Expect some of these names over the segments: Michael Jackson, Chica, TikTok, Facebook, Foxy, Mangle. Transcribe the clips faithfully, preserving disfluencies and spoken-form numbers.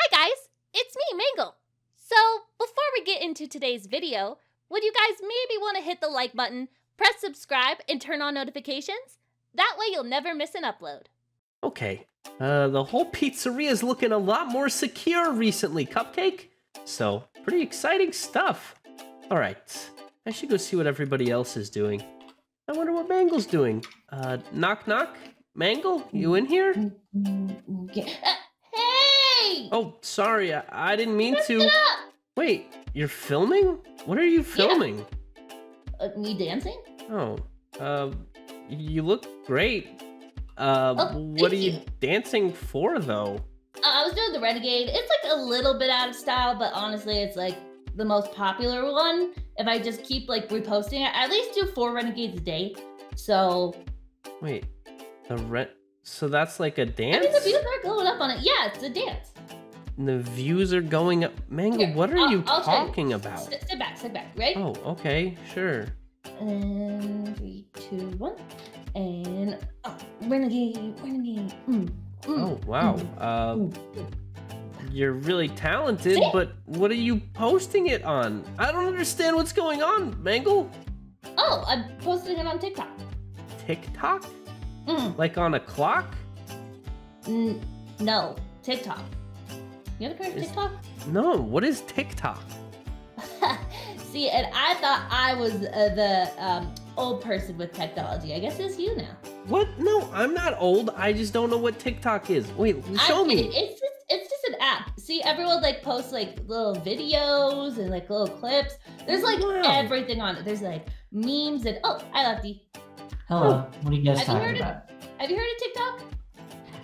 Hi guys, it's me, Mangle. So before we get into today's video, would you guys maybe want to hit the like button, press subscribe, and turn on notifications? That way you'll never miss an upload. Okay, uh, the whole pizzeria is looking a lot more secure recently, Cupcake. So, pretty exciting stuff. Alright, I should go see what everybody else is doing. I wonder what Mangle's doing. Uh, knock knock? Mangle, you in here? Hey! Oh, sorry, I, I didn't mean Lift to- it up. Wait, you're filming? What are you filming? Yeah. Uh, me dancing? Oh, uh, you look great. Uh, oh, what are you, you dancing for, though? Uh, I was doing the Renegade. It's like a little bit out of style, but honestly, it's like the most popular one. If I just keep like reposting it, I at least do four Renegades a day. So, wait, the re so that's like a dance. I mean, the views are going up on it. Yeah, it's a dance. And the views are going up. Mangle, Here, what are I'll, you I'll talking about? St step back, step back, right? Oh, okay, sure. And three, two, one. And oh, Renegade, Renegade. Mm, mm, oh, wow. Mm, uh, mm. You're really talented, See? but what are you posting it on? I don't understand what's going on, Mangle. Oh, I'm posting it on TikTok. TikTok? Mm. Like on a clock? Mm, no, TikTok. You ever heard of TikTok? No, what is TikTok? See, and I thought I was uh, the um, old person with technology. I guess it's you now. What? No, I'm not old. I just don't know what TikTok is. Wait, show I, me. It, it's, just, it's just an app. See, everyone like posts like little videos and like little clips. There's like wow. everything on it. There's like memes and oh, I love you. Hello. Oh. What are you guys have talking you about? Of, have you heard of TikTok?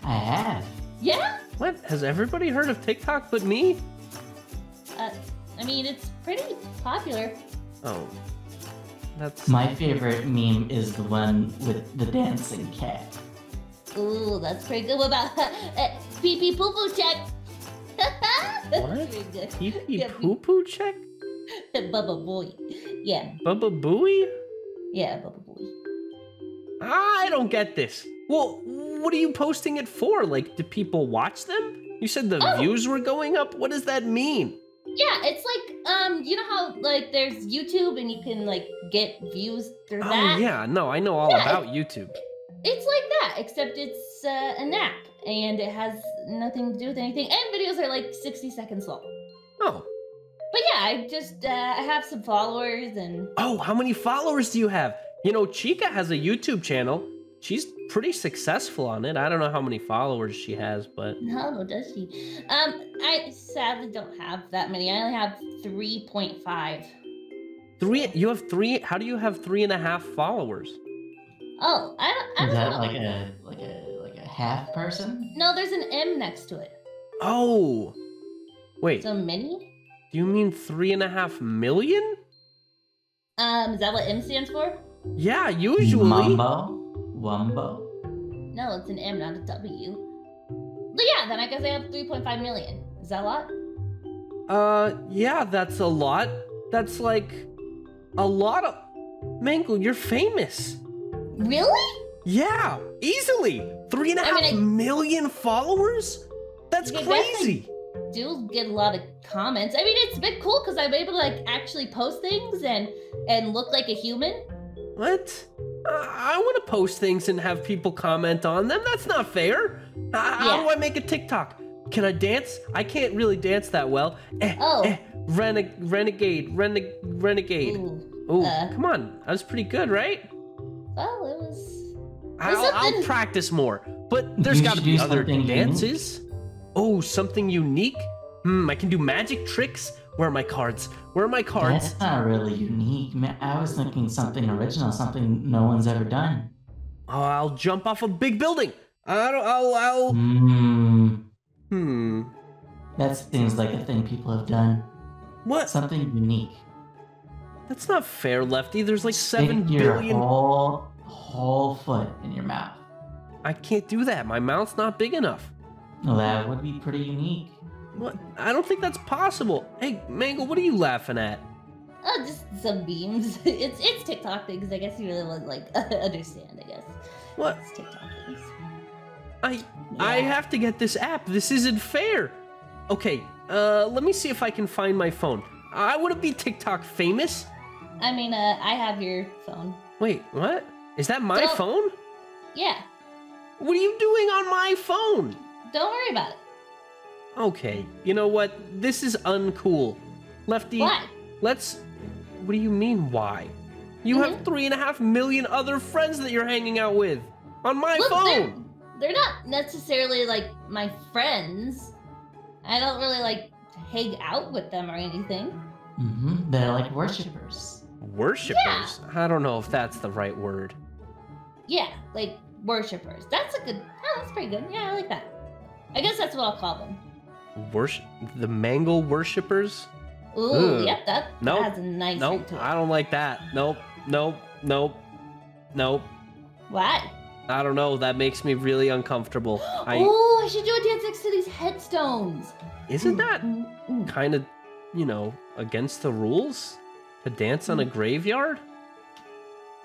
I have. Yeah? What? Has everybody heard of TikTok but me? Uh, I mean, it's pretty popular. Oh, that's my favorite meme is the one with the dancing cat. Ooh, that's pretty good. What about uh, pee pee poo poo check? What? Pee pee poo poo check? Bubba Booey. Yeah. Bubba Booey? Yeah, Bubba Booey. I don't get this. Well, what are you posting it for? Like, do people watch them? You said the oh. views were going up. What does that mean? Yeah, it's like, um, you know how, like, there's YouTube and you can, like, get views through oh, that? Oh, yeah, no, I know all yeah, about YouTube. It's like that, except it's uh, an app, and it has nothing to do with anything, and videos are, like, sixty seconds long. Oh. But, yeah, I just, uh, I have some followers, and... Oh, how many followers do you have? You know, Chica has a YouTube channel. She's pretty successful on it. I don't know how many followers she has, but... No, does she? Um, I sadly don't have that many. I only have three point five. Three? You have three? How do you have three and a half followers? Oh, I don't, I don't know. Is that like a, like, a, like a half person? No, there's an M next to it. Oh. Wait. So many? Do you mean three and a half million? Um, is that what M stands for? Yeah, usually. Mambo? Wumbo? No, it's an M, not a W. But yeah, then I guess I have three point five million. Is that a lot? Uh, yeah, that's a lot. That's like a lot of... Mangle, you're famous. Really? Yeah, easily. Three and a I half mean, I... million followers? That's okay, crazy. I do get a lot of comments. I mean, it's been cool because I'm able to like actually post things and, and look like a human. What? I want to post things and have people comment on them. That's not fair. I, yeah. How do I make a TikTok? Can I dance? I can't really dance that well. Eh, oh. Eh, rene renegade. Rene renegade. Ooh. Ooh. Uh, come on. That was pretty good, right? Well, it was... I'll, I'll practice more. But there's got to be other dances. Unique? Oh, something unique? Hmm, I can do magic tricks. Where are my cards? Where are my cards? That's not really unique. Man, I was thinking something original, something no one's ever done. Oh, I'll jump off a big building. I don't, I'll, I'll... Hmm. Hmm. That seems like a thing people have done. What? Something unique. That's not fair, Lefty. There's like seven Stick billion... your whole, whole foot in your mouth. I can't do that. My mouth's not big enough. Well, that would be pretty unique. What? I don't think that's possible. Hey, Mangle, what are you laughing at? Oh, just some beams. It's it's TikTok things. I guess you really won't like uh, understand. I guess. What? It's TikTok things. I yeah. I have to get this app. This isn't fair. Okay, uh, let me see if I can find my phone. I wouldn't be TikTok famous. I mean, uh, I have your phone. Wait, what? Is that my Don't... phone? Yeah. What are you doing on my phone? Don't worry about it. Okay, you know what? This is uncool. Lefty, why? Let's... What do you mean, why? You mm-hmm. have three and a half million other friends that you're hanging out with on my Look, phone. They're, they're not necessarily, like, my friends. I don't really, like, hang out with them or anything. Mm-hmm. They're like worshippers. Worshippers? Yeah. I don't know if that's the right word. Yeah, like worshippers. That's a good... Oh, that's pretty good. Yeah, I like that. I guess that's what I'll call them. Worship... The Mangle worshippers? Ooh, Ugh. yep, that nope. has a nice nope. ring to it. I don't like that. Nope, nope, nope, nope. What? I don't know. That makes me really uncomfortable. I... Oh, I should do a dance next to these headstones. Isn't that mm-hmm. kind of, you know, against the rules to dance on a graveyard?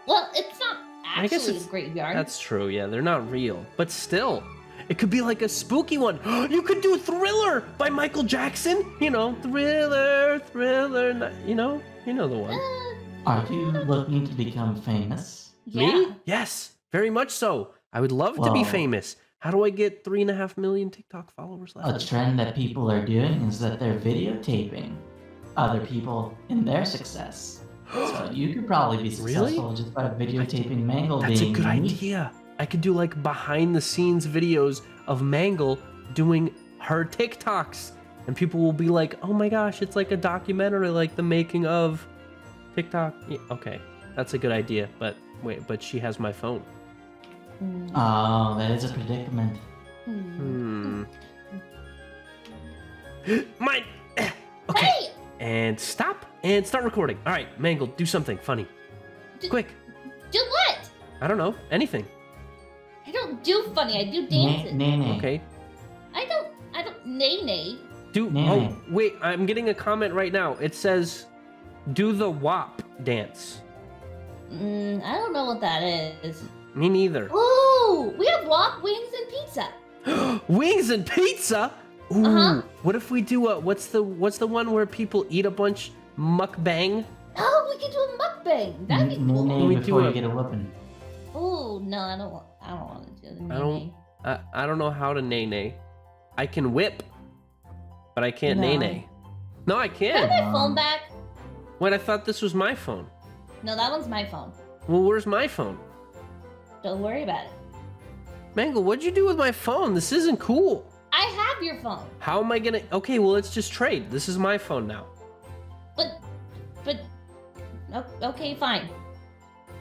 Well, it's not actually I guess it's, a graveyard. That's true. Yeah, they're not real, but still, it could be like a spooky one. You could do Thriller by Michael Jackson. You know, Thriller, Thriller. You know, you know the one. Uh, Are you looking to become famous? Yeah. Me? Yes, very much so. I would love Whoa. to be famous. How do I get three and a half million TikTok followers left? A trend that people are doing is that they're videotaping other people in their success. So you could probably be successful really? just by videotaping Mangle being That's a good unique. idea. I could do like behind the scenes videos of Mangle doing her TikToks. And people will be like, oh my gosh, it's like a documentary, like the making of TikTok. Yeah, okay, that's a good idea. But wait, but she has my phone. Oh, that is a predicament. Hmm. Mine! Okay. Hey! And stop and start recording. All right, Mangle, do something funny. Do, Quick. Do what? I don't know. Anything. I don't do funny. I do dances. Nay, nay, nay. Okay. I don't. I don't. Nay, nay. Do. Nay, oh, nay. wait. I'm getting a comment right now. It says, "Do the W A P dance." Mm, I don't know what that is. Me neither. Ooh, we have walk, wings, and pizza. Wings and pizza? Ooh. Uh-huh. What if we do a, what's the what's the one where people eat a bunch? Mukbang? Oh, we could do a mukbang. That'd be cool. Maybe we before do you a, get a weapon. Oh, no, I don't want, I don't want to do the I don't, I, I don't know how to nay-nay. I can whip, but I can't nay-nay. No. no, I can't. Can I have my phone back? Wait, I thought this was my phone. No, that one's my phone. Well, where's my phone? Don't worry about it. Mangle, what'd you do with my phone? This isn't cool. I have your phone. How am I gonna... Okay, well, let's just trade. This is my phone now. But... But... Okay, fine.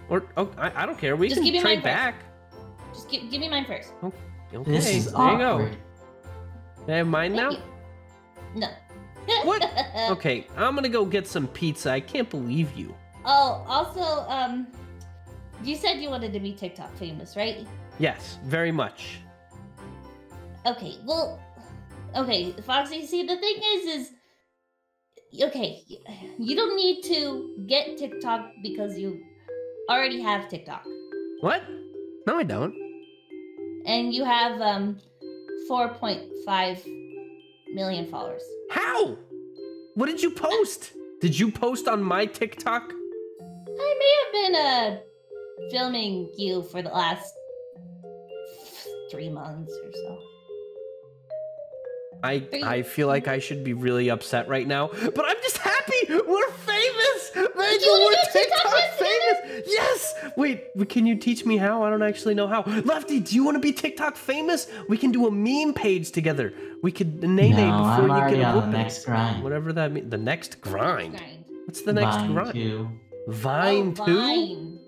Or... Oh, I, I don't care. We just can trade back. Just give, give me mine first. Oh, okay, this is there awkward. you go. Can I have mine Thank now? You. No. What? Okay, I'm gonna go get some pizza. I can't believe you. Oh, also, um... you said you wanted to be TikTok famous, right? Yes, very much. Okay, well... Okay, Foxy, see, the thing is, is... Okay, you don't need to get TikTok because you already have TikTok. What? No, I don't. And you have, um, four point five million followers. How? What did you post? Uh, did you post on my TikTok? I may have been, a. Uh, filming you for the last three months or so. I three. I feel like I should be really upset right now, but I'm just happy we're famous. Mangle, we're TikTok famous. Yes. Wait, can you teach me how? I don't actually know how. Lefty, do you want to be TikTok famous? We can do a meme page together. We could nay nay no, before I'm you get on the next grind. Whatever that means. The next grind. grind. What's the next Vine grind? Two. Vine oh, two. Vine.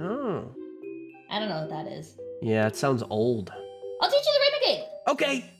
Oh. I don't know what that is. Yeah, it sounds old. I'll teach you the renegade. Okay.